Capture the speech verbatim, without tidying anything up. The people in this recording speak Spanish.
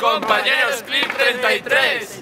Compañeros, clip treinta y tres.